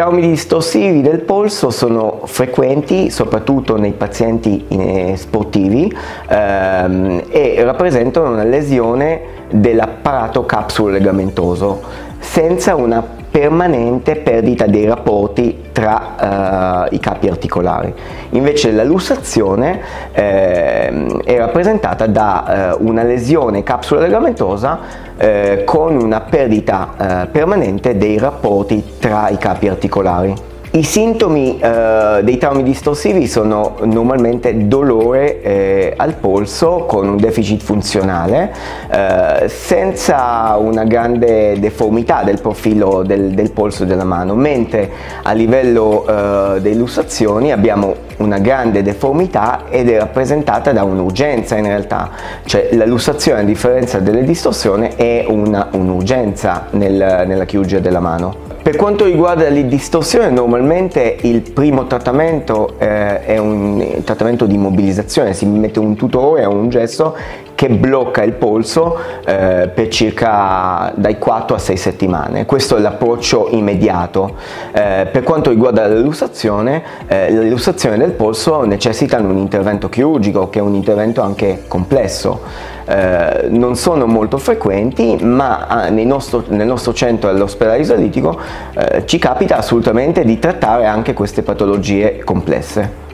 traumi distorsivii del polso sono frequenti soprattutto nei pazienti sportivi e rappresentano una lesione dell'apparato capsulo-legamentoso senza una permanente perdita dei rapporti tra i capi articolari. Invece la lussazione è rappresentata da una lesione capsulo-legamentosa con una perdita permanente dei rapporti tra i capi articolari. I sintomi dei traumi distorsivi sono normalmente dolore al polso con un deficit funzionale senza una grande deformità del profilo del polso della mano, mentre a livello delle lussazioni abbiamo una grande deformità ed è rappresentata da un'urgenza in realtà, cioè la lussazione a differenza della distorsione è un'urgenza nella chirurgia della mano. Per quanto riguarda la distorsione, normalmente il primo trattamento è un trattamento di immobilizzazione, si mette un tutore o un gesso che blocca il polso per circa dai 4 a 6 settimane. Questo è l'approccio immediato. Per quanto riguarda la lussazione del polso necessita un intervento chirurgico, che è un intervento anche complesso. Non sono molto frequenti, ma nel nostro centro all'ospedale Isolitico ci capita assolutamente di trattare anche queste patologie complesse.